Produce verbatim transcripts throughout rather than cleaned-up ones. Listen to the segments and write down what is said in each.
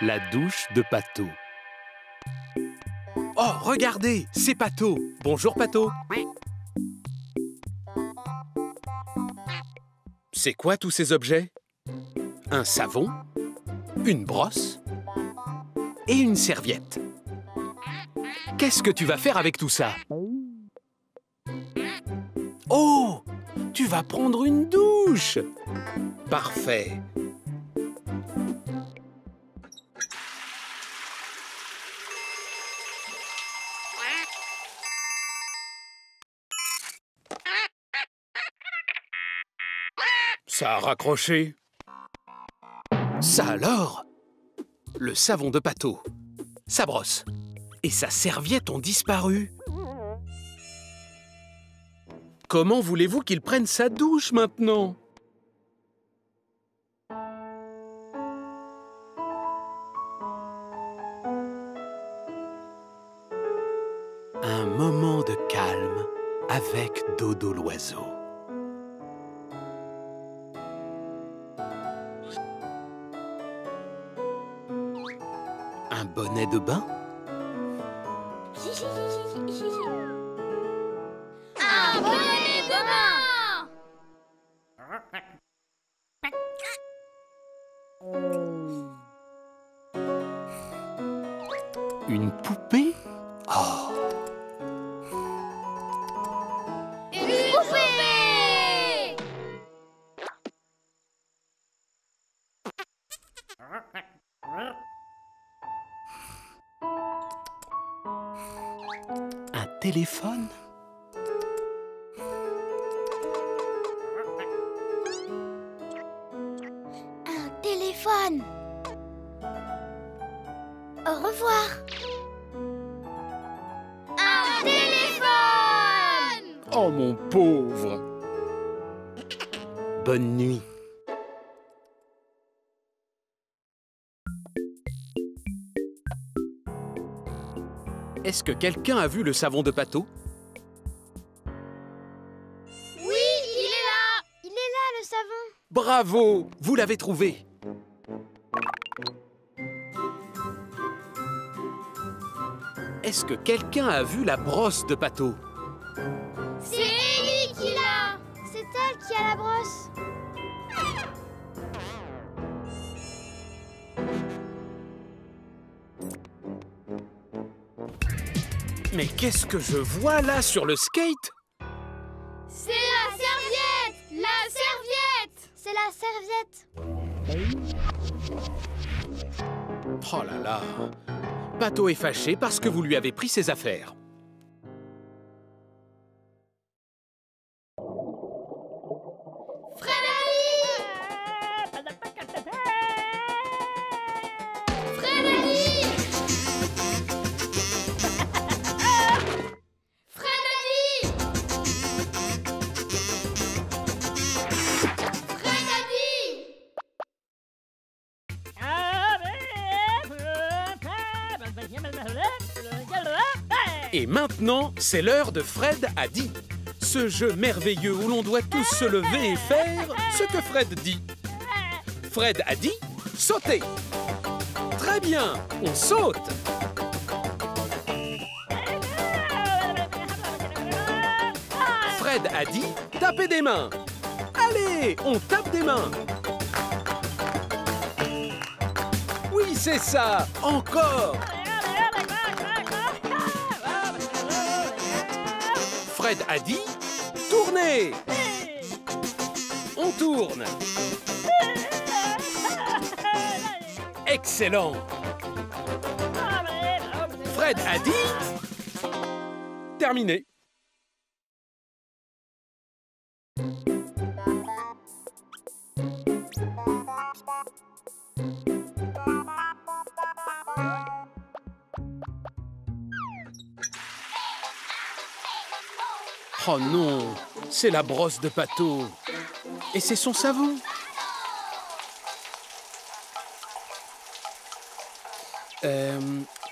La douche de Pato. Oh, regardez, c'est Pato. Bonjour, Pato. C'est quoi tous ces objets? Un savon, une brosse et une serviette. Qu'est-ce que tu vas faire avec tout ça? Oh, tu vas prendre une douche. Parfait. Ça a raccroché. Ça alors? Le savon de Pato, sa brosse et sa serviette ont disparu. Comment voulez-vous qu'il prenne sa douche maintenant? Un moment de calme avec Dodo l'oiseau. Un bonnet de bain? Un bonnet de bain? Une poupée? Oh. Une poupée! Un téléphone? Un téléphone. Au revoir. Un téléphone. Oh mon pauvre. Bonne nuit. Est-ce que quelqu'un a vu le savon de Pato? Oui, il est là. Il est là, le savon. Bravo, vous l'avez trouvé. Est-ce que quelqu'un a vu la brosse de Pato? C'est Elly qui l'a. C'est elle qui a la brosse. Mais qu'est-ce que je vois là sur le skate? C'est la serviette! La serviette! C'est la serviette! Oh là là! Pato est fâché parce que vous lui avez pris ses affaires. Et maintenant, c'est l'heure de Fred a dit. Ce jeu merveilleux où l'on doit tous se lever et faire ce que Fred dit. Fred a dit, sautez. Très bien, on saute. Fred a dit, tapez des mains. Allez, on tape des mains. Oui, c'est ça, encore. Fred a dit, tournez! On tourne! Excellent! Fred a dit, terminé! Oh non, c'est la brosse de Pato. Et c'est son savon. Euh,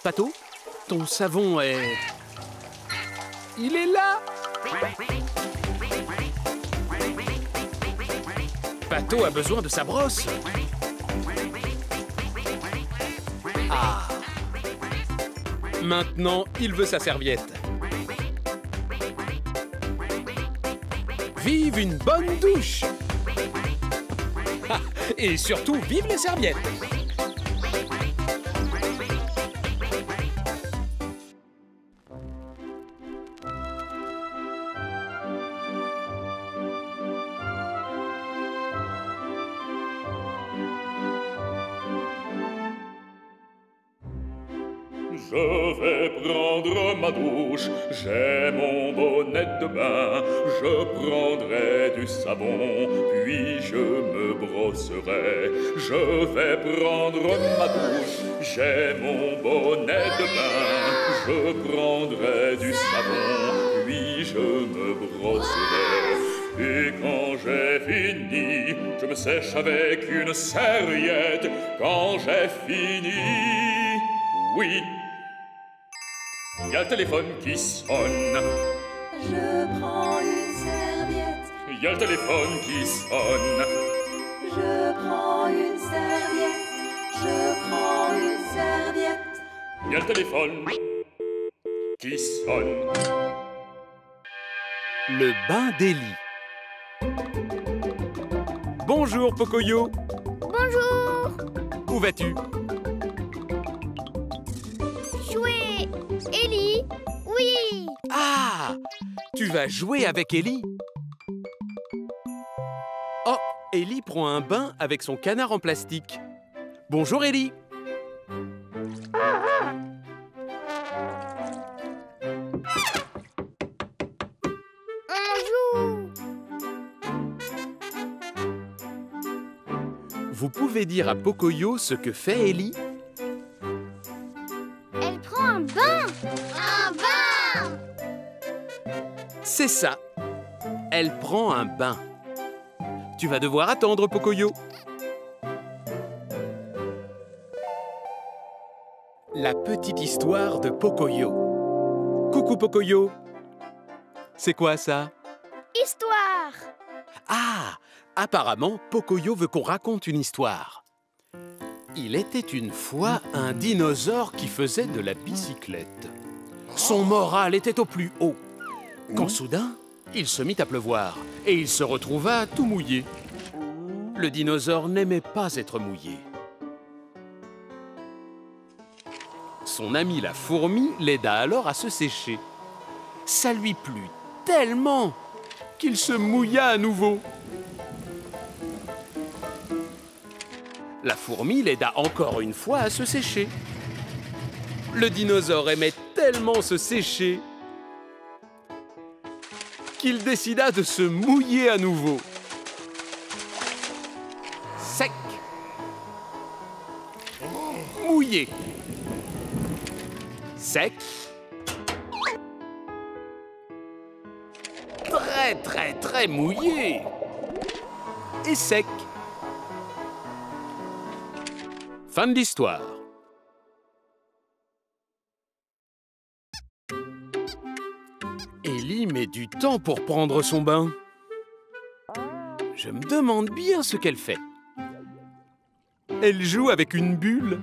Pato, ton savon est... Il est là. Pato a besoin de sa brosse. Ah. Maintenant, il veut sa serviette. Vive une bonne douche! Et surtout, vive les serviettes! Je vais prendre ma douche, j'ai mon bonnet de bain, je prendrai du savon, puis je me brosserai. Je vais prendre ma douche, j'ai mon bonnet de bain, je prendrai du savon, puis je me brosserai. Et quand j'ai fini, je me sèche avec une serviette, quand j'ai fini, oui. Il y a le téléphone qui sonne. Je prends une serviette. Il y a le téléphone qui sonne. Je prends une serviette. Je prends une serviette. Il y a le téléphone qui sonne. Le bain d'Elly. Bonjour, Pocoyo. Bonjour. Où vas-tu? Elly? Oui! Ah! Tu vas jouer avec Elly? Oh! Elly prend un bain avec son canard en plastique. Bonjour Elly! Bonjour! Vous pouvez dire à Pocoyo ce que fait Elly? C'est ça. Elle prend un bain. Tu vas devoir attendre, Pocoyo. La petite histoire de Pocoyo. Coucou, Pocoyo. C'est quoi, ça? Histoire. Ah, apparemment, Pocoyo veut qu'on raconte une histoire. Il était une fois un dinosaure qui faisait de la bicyclette. Son moral était au plus haut. Quand soudain, il se mit à pleuvoir et il se retrouva tout mouillé. Le dinosaure n'aimait pas être mouillé. Son amie la fourmi l'aida alors à se sécher. Ça lui plut tellement qu'il se mouilla à nouveau. La fourmi l'aida encore une fois à se sécher. Le dinosaure aimait tellement se sécher qu'il décida de se mouiller à nouveau. Sec. Mouillé. Sec. Très, très, très mouillé. Et sec. Fin de l'histoire. Elly met du temps pour prendre son bain. Je me demande bien ce qu'elle fait. Elle joue avec une bulle.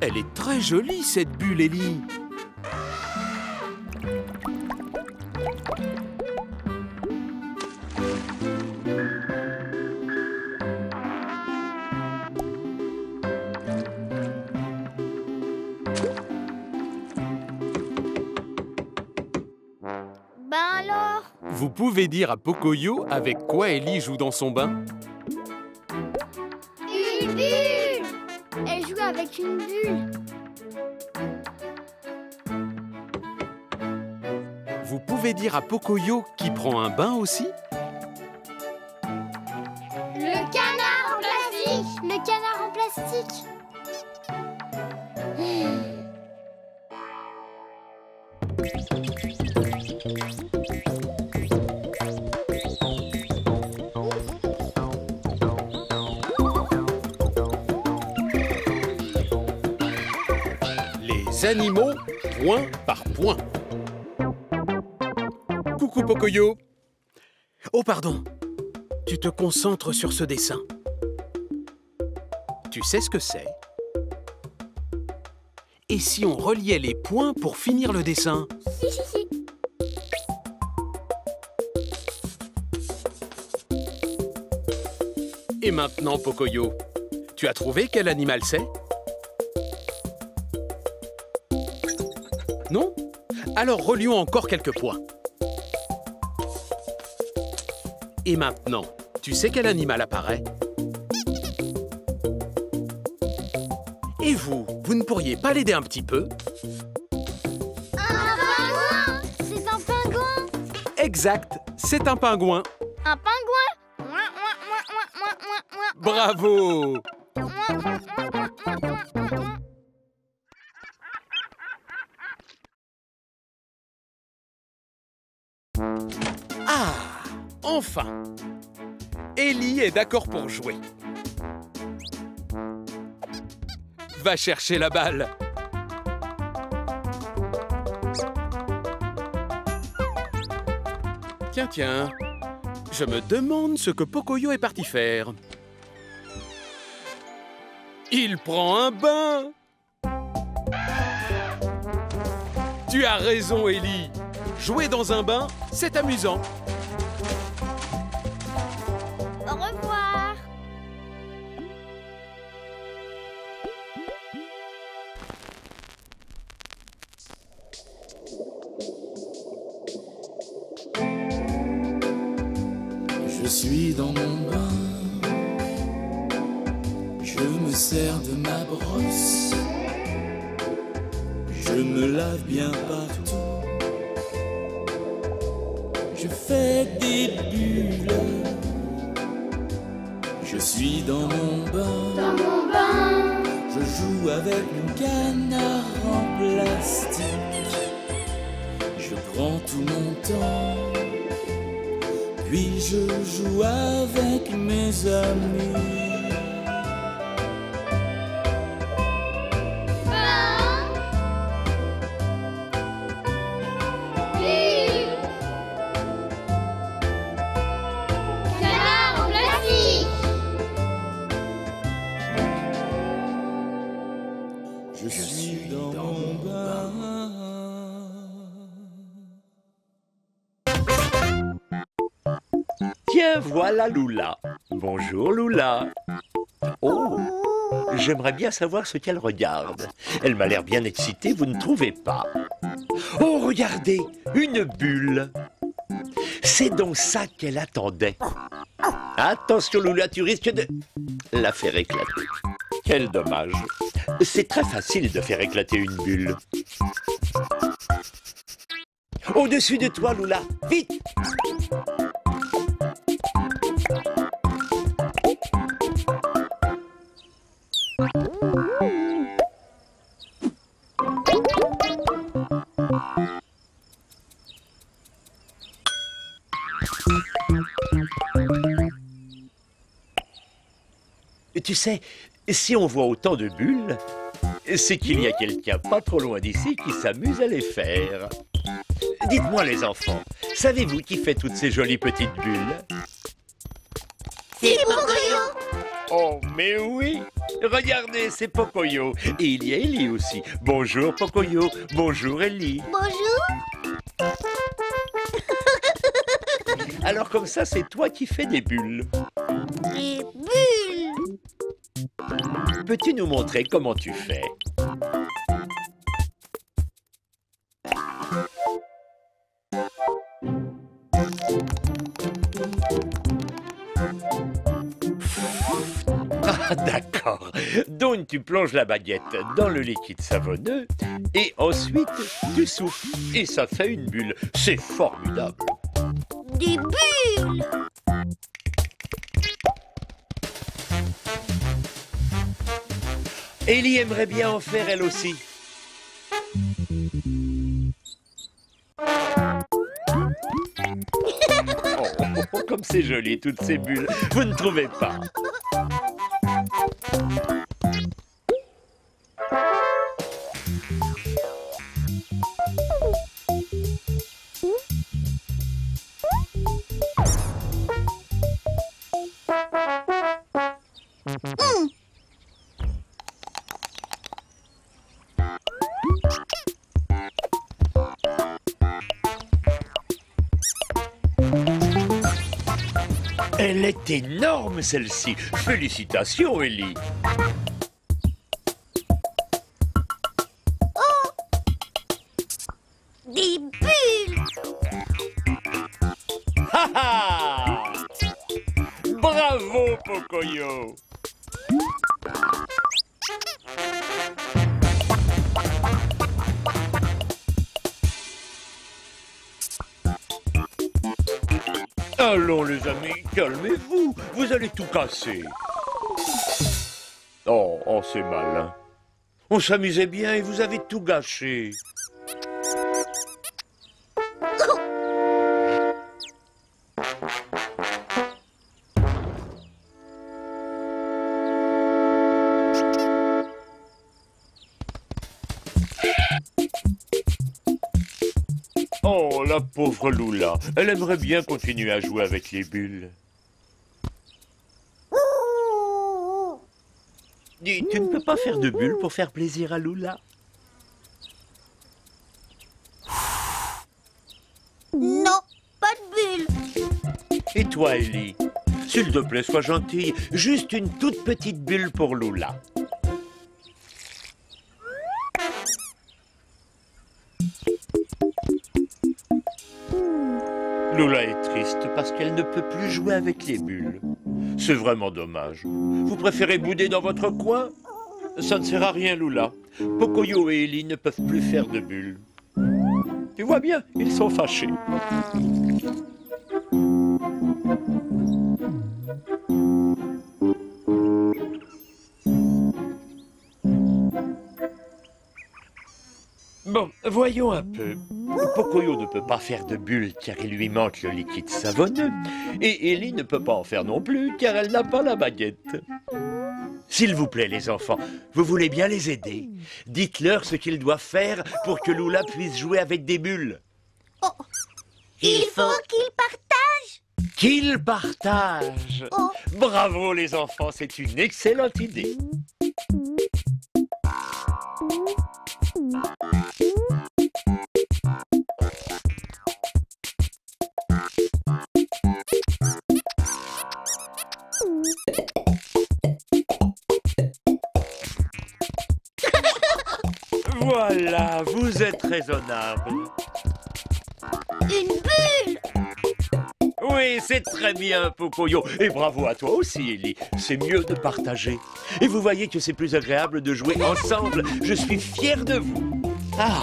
Elle est très jolie, cette bulle, Elly. Vous pouvez dire à Pocoyo avec quoi Elly joue dans son bain? Une bulle! Elle joue avec une bulle. Vous pouvez dire à Pocoyo qui prend un bain aussi? Le canard en plastique! Le canard en plastique! Animaux, point par point. Coucou, Pocoyo. Oh, pardon. Tu te concentres sur ce dessin. Tu sais ce que c'est? Et si on reliait les points pour finir le dessin? Si, si, si. Et maintenant, Pocoyo, tu as trouvé quel animal c'est? Non? Alors relions encore quelques points. Et maintenant, tu sais quel animal apparaît? Et vous, vous ne pourriez pas l'aider un petit peu? Un pingouin! C'est un pingouin! Exact, c'est un pingouin! Un pingouin! Bravo! Ah! Enfin! Elly est d'accord pour jouer. Va chercher la balle. Tiens, tiens. Je me demande ce que Pocoyo est parti faire. Il prend un bain. Tu as raison, Elly. Jouer dans un bain, c'est amusant. Au revoir. Je suis dans mon bain, je me sers de ma brosse, je me lave bien partout, je fais des bulles, je suis dans mon bain, dans mon bain. Je joue avec une canne en plastique, je prends tout mon temps. Puis je joue avec mes amis. Bain. Bulle. Canard en plastique. Je, je suis dans, dans mon bain. bain. Tiens, voilà Loula. Bonjour Loula. Oh, j'aimerais bien savoir ce qu'elle regarde. Elle m'a l'air bien excitée, vous ne trouvez pas? Oh, regardez, une bulle. C'est donc ça qu'elle attendait. Attention Loula, tu risques de la faire éclater. Quel dommage. C'est très facile de faire éclater une bulle. Au-dessus de toi Loula, vite! Tu sais, si on voit autant de bulles, c'est qu'il y a quelqu'un pas trop loin d'ici qui s'amuse à les faire. Dites-moi les enfants, savez-vous qui fait toutes ces jolies petites bulles? C'est Pocoyo! Oh, mais oui! Regardez, c'est Pocoyo. Et il y a Elly aussi. Bonjour Pocoyo, bonjour Elly. Bonjour! Alors comme ça, c'est toi qui fais des bulles. Des bulles! Peux-tu nous montrer comment tu fais? Ah, d'accord. Donc tu plonges la baguette dans le liquide savonneux et ensuite tu souffles et ça fait une bulle. C'est formidable. Des bulles! Elly aimerait bien en faire elle aussi. Oh, comme c'est joli toutes ces bulles, vous ne trouvez pas? Elle est énorme, celle-ci. Félicitations, Elly. Oh! Des bulles! Ha ha! Bravo, Pocoyo! Allons les amis, calmez-vous, vous allez tout casser. Oh, oh c'est malin. On s'amusait bien et vous avez tout gâché. Oh, la pauvre Loula, elle aimerait bien continuer à jouer avec les bulles. Dis, tu ne peux pas faire de bulles pour faire plaisir à Loula? Non, pas de bulles. Et toi, Elly? S'il te plaît, sois gentille, juste une toute petite bulle pour Loula. Loula est triste parce qu'elle ne peut plus jouer avec les bulles. C'est vraiment dommage. Vous préférez bouder dans votre coin? Ça ne sert à rien, Loula. Pocoyo et Elly ne peuvent plus faire de bulles. Tu vois bien, ils sont fâchés. Bon, voyons un peu. Pocoyo ne peut pas faire de bulles car il lui manque le liquide savonneux. Et Elly ne peut pas en faire non plus car elle n'a pas la baguette. S'il vous plaît les enfants, vous voulez bien les aider? Dites-leur ce qu'ils doivent faire pour que Loula puisse jouer avec des bulles. Oh. Il faut qu'ils partagent. Qu'ils partagent. Oh. Bravo les enfants, c'est une excellente idée. Voilà, vous êtes raisonnable. Une bulle! Oui, c'est très bien, Pocoyo. Et bravo à toi aussi, Elly. C'est mieux de partager. Et vous voyez que c'est plus agréable de jouer ensemble. Je suis fier de vous. Ah,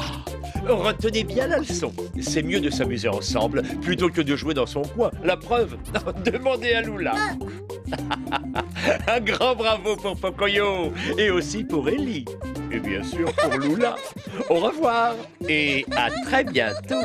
retenez bien la leçon. C'est mieux de s'amuser ensemble plutôt que de jouer dans son coin. La preuve, demandez à Loula. Un grand bravo pour Pocoyo et aussi pour Elly. Et bien sûr pour Loula. Au revoir et à très bientôt.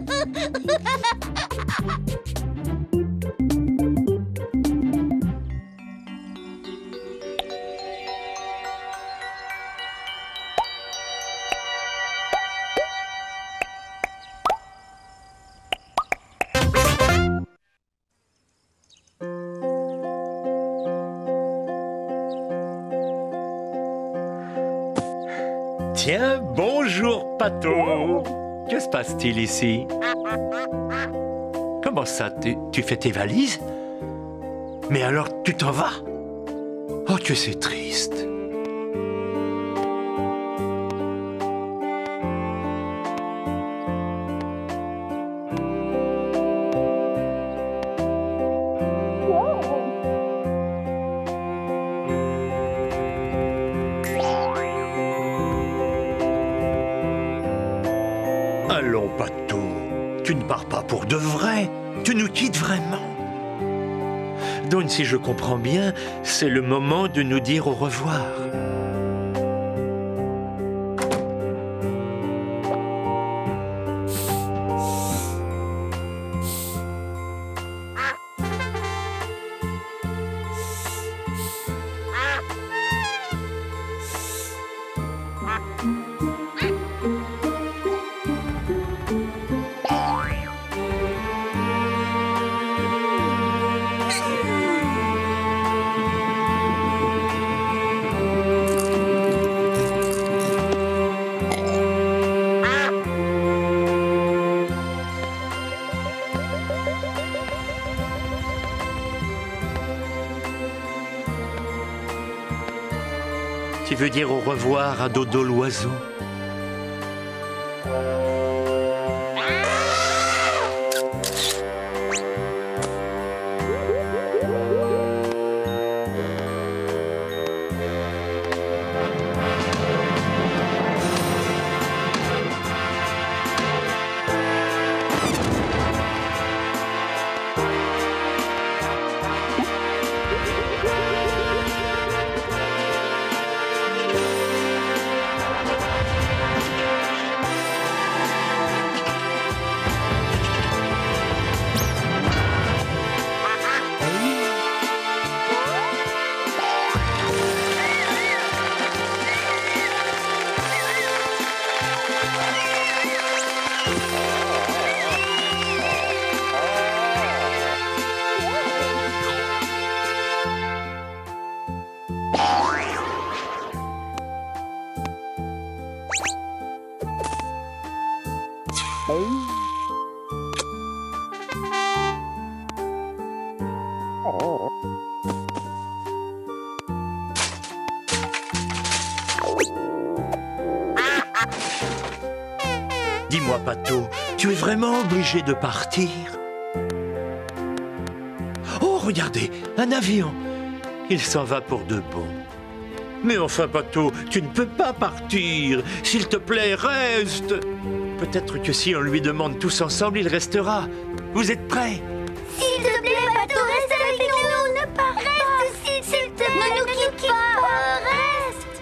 Tiens, bonjour Pato. Que se passe-t-il ici? Comment ça, tu, tu fais tes valises? Mais alors, tu t'en vas? Oh, que c'est triste. Allons, Pato, tu ne pars pas pour de vrai, tu nous quittes vraiment. Donc, si je comprends bien, c'est le moment de nous dire au revoir. veut dire au revoir à Dodo l'oiseau. Dis-moi, Pato, tu es vraiment obligé de partir? Oh, regardez, un avion. Il s'en va pour de bon. Mais enfin, Pato, tu ne peux pas partir. S'il te plaît, reste. Peut-être que si on lui demande tous ensemble, il restera. Vous êtes prêts? S'il te plaît, Pato, reste avec nous. Ne pars pas. Reste, s'il te plaît. Ne nous quitte pas. Reste.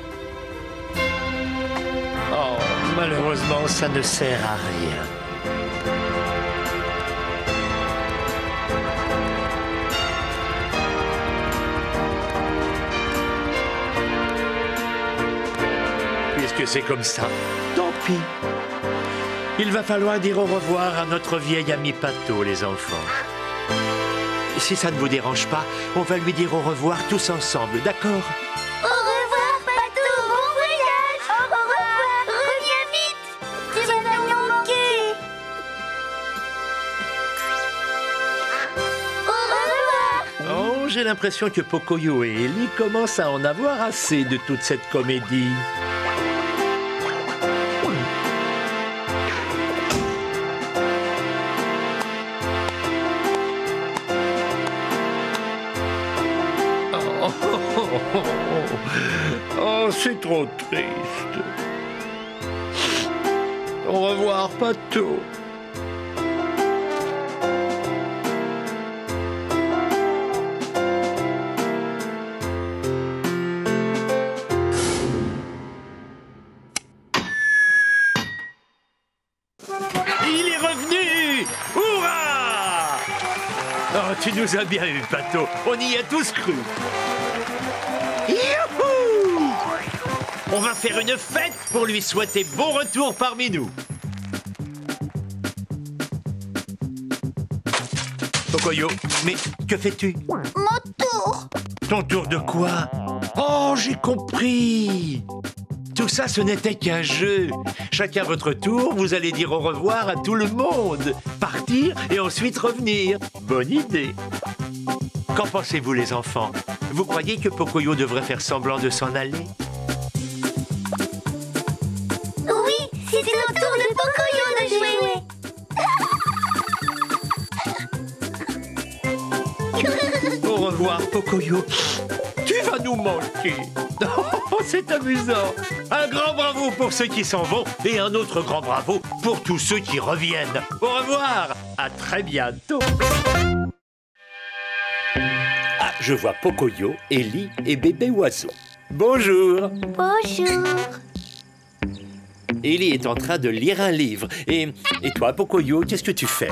Oh, malheureusement, ça ne sert à rien. Puisque c'est comme ça, tant pis. Il va falloir dire au revoir à notre vieil ami Pato, les enfants. Si ça ne vous dérange pas, on va lui dire au revoir tous ensemble, d'accord? Au revoir, Pato! Bon voyage! Au revoir! Reviens vite! Tu vas nous manquer! Au revoir! Oh, j'ai l'impression que Pocoyo et Elly commencent à en avoir assez de toute cette comédie. Oh, c'est trop triste. Au revoir, Pato. Il est revenu! Hurrah! Oh, tu nous as bien eu, Pato. On y a tous cru. Youhou! On va faire une fête pour lui souhaiter bon retour parmi nous. Pocoyo, mais que fais-tu? Mon tour. Ton tour de quoi? Oh, j'ai compris. Tout ça, ce n'était qu'un jeu. Chacun votre tour, vous allez dire au revoir à tout le monde. Partir et ensuite revenir. Bonne idée. Qu'en pensez-vous, les enfants? Vous croyez que Pocoyo devrait faire semblant de s'en aller? Oui, c'est au tour de Pocoyo de jouer. Au revoir, Pocoyo. Tu vas nous manquer. Oh, c'est amusant. Un grand bravo pour ceux qui s'en vont et un autre grand bravo pour tous ceux qui reviennent. Au revoir. À très bientôt. Je vois Pocoyo, Elly et Bébé Oiseau. Bonjour. Bonjour. Elly est en train de lire un livre. Et, et toi, Pocoyo, qu'est-ce que tu fais?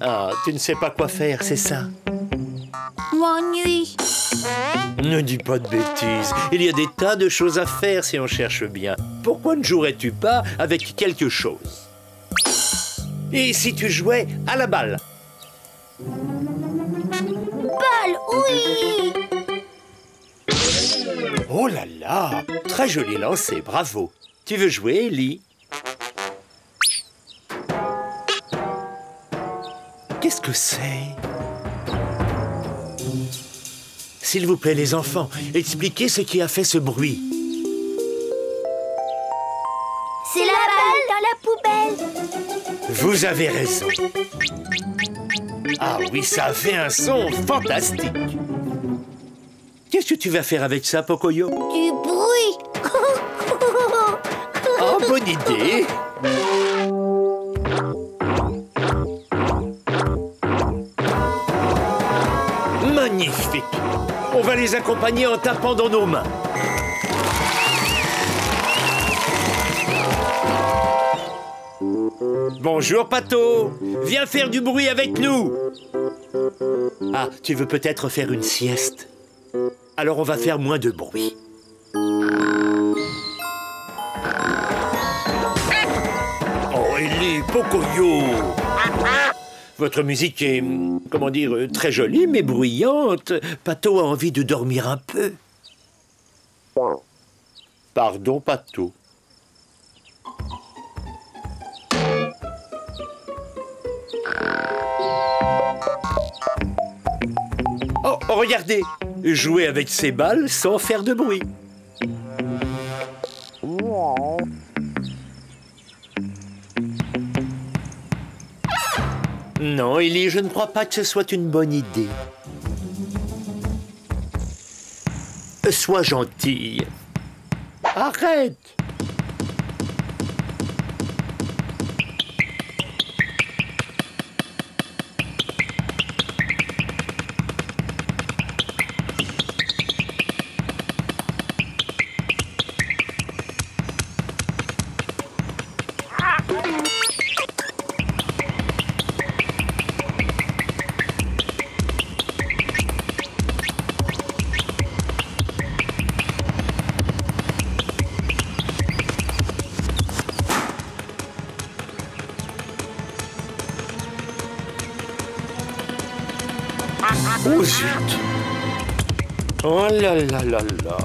Ah, tu ne sais pas quoi faire, c'est ça? M'ennuie. Ne dis pas de bêtises. Il y a des tas de choses à faire si on cherche bien. Pourquoi ne jouerais-tu pas avec quelque chose? Et si tu jouais à la balle? Oui. Oh là là, très joli lancé, bravo. Tu veux jouer, Elly? Qu'est-ce que c'est? S'il vous plaît, les enfants, expliquez ce qui a fait ce bruit. C'est la balle dans la poubelle. Vous avez raison. Ah oui, ça fait un son fantastique. Qu'est-ce que tu vas faire avec ça, Pocoyo? Du bruit. Oh, bonne idée. Magnifique. On va les accompagner en tapant dans nos mains. Bonjour, Pato. Viens faire du bruit avec nous. Ah, tu veux peut-être faire une sieste? Alors on va faire moins de bruit. Oh, Elly, Pocoyo. Votre musique est, comment dire, très jolie mais bruyante. Pato a envie de dormir un peu. Pardon, Pato. Oh, regardez, jouer avec ses balles sans faire de bruit. Non, Elly, je ne crois pas que ce soit une bonne idée. Sois gentille. Arrête! Oh zut! Oh là là là là!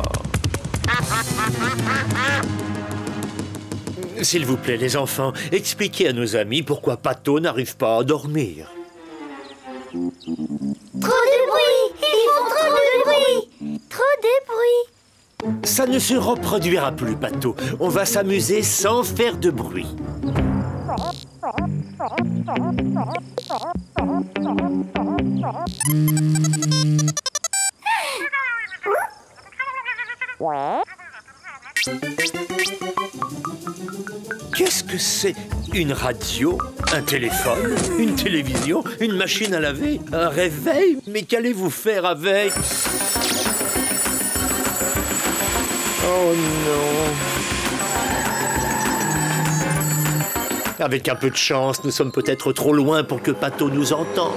S'il vous plaît, les enfants, expliquez à nos amis pourquoi Pato n'arrive pas à dormir. Trop de bruit! Ils font trop de bruit! Trop de bruit! Ça ne se reproduira plus, Pato. On va s'amuser sans faire de bruit. Qu'est-ce que c'est? Une radio? Un téléphone? Une télévision? Une machine à laver? Un réveil? Mais qu'allez-vous faire avec? Oh non! Avec un peu de chance, nous sommes peut-être trop loin pour que Pato nous entende.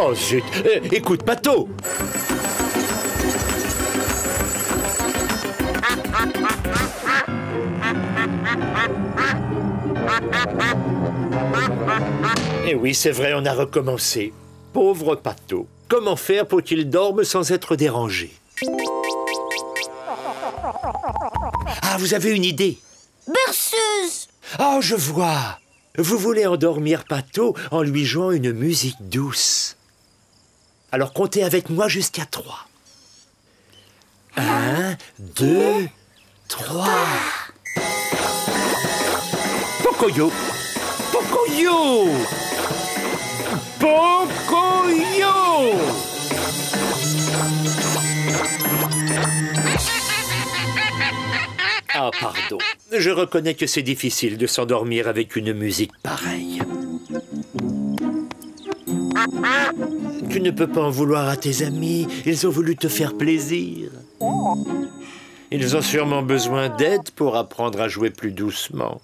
Oh zut, euh, écoute Pato. Eh oui, c'est vrai, on a recommencé. Pauvre Pato. Comment faire pour qu'il dorme sans être dérangé? Ah, vous avez une idée? Berceuse! Oh, je vois! Vous voulez endormir Pato en lui jouant une musique douce. Alors comptez avec moi jusqu'à trois. Un, deux, trois. Pocoyo! Pocoyo! Pocoyo! Ah, pardon. Je reconnais que c'est difficile de s'endormir avec une musique pareille. Tu ne peux pas en vouloir à tes amis. Ils ont voulu te faire plaisir. Ils ont sûrement besoin d'aide pour apprendre à jouer plus doucement.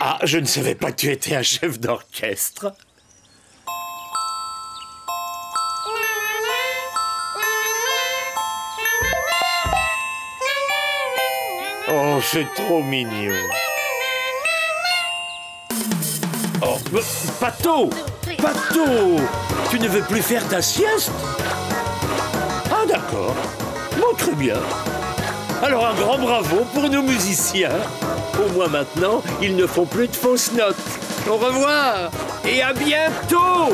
Ah, je ne savais pas que tu étais un chef d'orchestre. Oh, c'est trop mignon. Oh, Pato! Pato! Tu ne veux plus faire ta sieste? Ah, d'accord. Bon, très bien. Alors un grand bravo pour nos musiciens. Au moins maintenant, ils ne font plus de fausses notes. Au revoir et à bientôt.